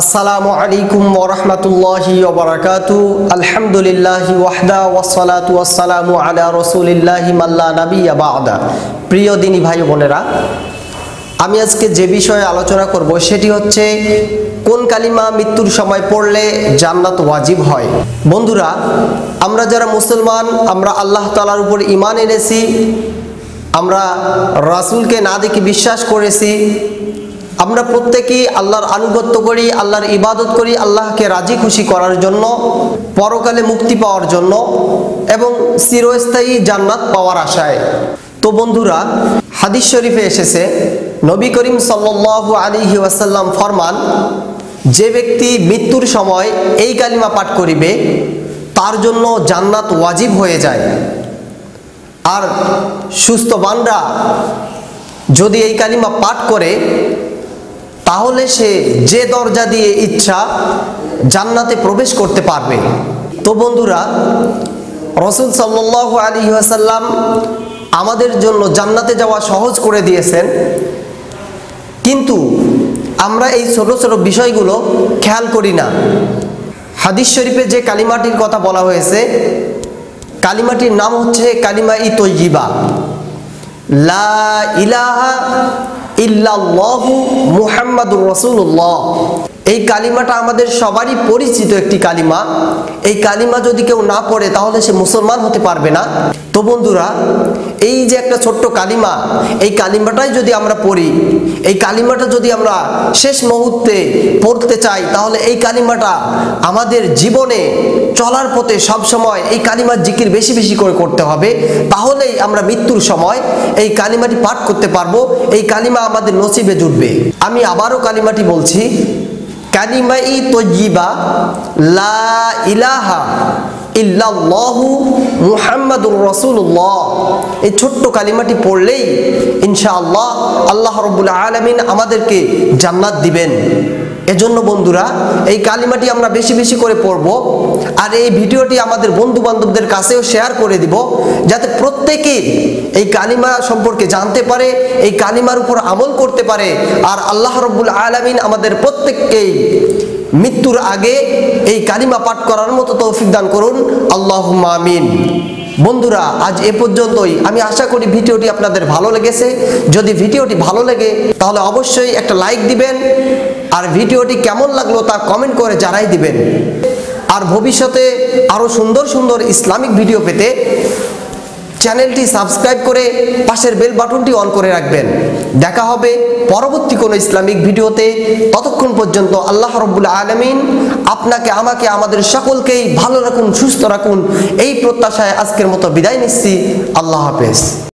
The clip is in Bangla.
अस्सलामु अलैकुम वरहमतुल्लाहि वबरकातुहु। अल्हम्दुलिल्लाहि वहदा वस्सलातु वस्सलामु आला रसूलिल्लाहि मल्ला नबिय्य बाद। प्रिय दीनी भाई बोनेरा, आमी आजके जे विषये आलोचना करब सेटी हच्छे कोन कालिमा मृत्युर समय पड़ले जान्नात वाजिब हय। बंधुरा, आमरा जारा मुसलमान, आमरा आल्लाह ताआलार उपर ईमान এনেছি, आमरा रासूलके ना देखे विश्वास करेছি, আমরা প্রত্যেকই আল্লাহর আনুগত্য করি, আল্লাহর ইবাদত করি, আল্লাহকে রাজি খুশি করার জন্য, পরকালে মুক্তি পাওয়ার জন্য এবং চিরস্থায়ী জান্নাত পাওয়ার আশায়। তো বন্ধুরা, হাদিস শরীফে এসেছে নবী করিম সাল্লাল্লাহু আলাইহি ওয়াসাল্লাম ফরমান, যে ব্যক্তি মৃত্যুর সময় এই কালিমা পাঠ করিবে তার জন্য জান্নাত ওয়াজিব হয়ে যায়। আর সুস্থ বান্দা যদি এই কালিমা পাঠ করে তাহলে সে যে দরজা দিয়ে ইচ্ছা জান্নাতে প্রবেশ করতে পারবে। তো বন্ধুরা, রাসূল সাল্লাল্লাহু আলাইহি ওয়াসাল্লাম আমাদের জন্য জান্নাতে যাওয়া সহজ করে দিয়েছেন, কিন্তু আমরা এই ছোট ছোট বিষয়গুলো খেয়াল করি না। হাদিস শরীফে যে কালিমাটির কথা বলা হয়েছে, কালিমাটির নাম হচ্ছে কালিমা ই তয়্যিবা, লা ইলাহা ইল্লাল্লাহু মুহাম্মাদুর রাসূলুল্লাহ। এই কালিমাটা আমাদের সবারই পরিচিত একটি কালিমা। এই কালিমা যদি কেউ না পড়ে তাহলে সে মুসলমান হতে পারবে না। তো বন্ধুরা, এই যে একটা ছোট্ট কালিমা, এই কালিমাটাই যদি আমরা পড়ি, এই কালিমাটা যদি আমরা শেষ মুহূর্তে পড়তে চাই, তাহলে এই কালিমাটা আমাদের জীবনে চলার পথে সবসময় এই কালিমার জিকির বেশি বেশি করে করতে হবে। তাহলেই আমরা মৃত্যুর সময় এই কালিমাটি পাঠ করতে পারবো, এই কালিমা আমাদের নসিবে জুটবে। আমি আবারও কালিমাটি বলছি, কালিমাই তয়্যিবা, লা ইলাহা ইল্লাল্লাহু মুহাম্মাদুর রাসূলুল্লাহ। এই ছোট্ট কালিমাটি পড়লেই ইনশাআল্লাহ আল্লাহ রাব্বুল আলামিন আমাদেরকে জান্নাত দিবেন। এজন্য বন্ধুরা, এই কালিমাটি আমরা বেশি বেশি করে পড়ব, আর এই ভিডিওটি আমাদের বন্ধু বান্ধবদের কাছেও শেয়ার করে দিব, যাতে প্রত্যেকে এই কালিমা সম্পর্কে জানতে পারে, এই কালিমার উপর আমল করতে পারে। আর আল্লাহ রাব্বুল আলামিন আমাদের প্রত্যেককেই মৃত্যুর আগে এই কালিমা পাঠ করার মতো তৌফিক দান করুন। আল্লাহুম্মা আমিন। বন্ধুরা, আজ এ পর্যন্তই। আমি আশা করি ভিডিওটি আপনাদের ভালো লেগেছে। যদি ভিডিওটি ভালো লাগে তাহলে অবশ্যই একটা লাইক দিবেন, আর ভিডিওটি কেমন লাগলো তা কমেন্ট করে জানাই দিবেন। আর ভবিষ্যতে আরও সুন্দর সুন্দর ইসলামিক ভিডিও পেতে চ্যানেলটি সাবস্ক্রাইব করে পাশের বেল বাটনটি অন করে রাখবেন। দেখা হবে পরবর্তী কোনো ইসলামিক ভিডিওতে। ততক্ষণ পর্যন্ত আল্লাহ রাব্বুল আলামিন আপনাকে, আমাকে, আমাদের সকলকেই ভালো রাখুন, সুস্থ রাখুন। এই প্রত্যাশায় আজকের মতো বিদায় নিচ্ছি। আল্লাহ হাফেজ।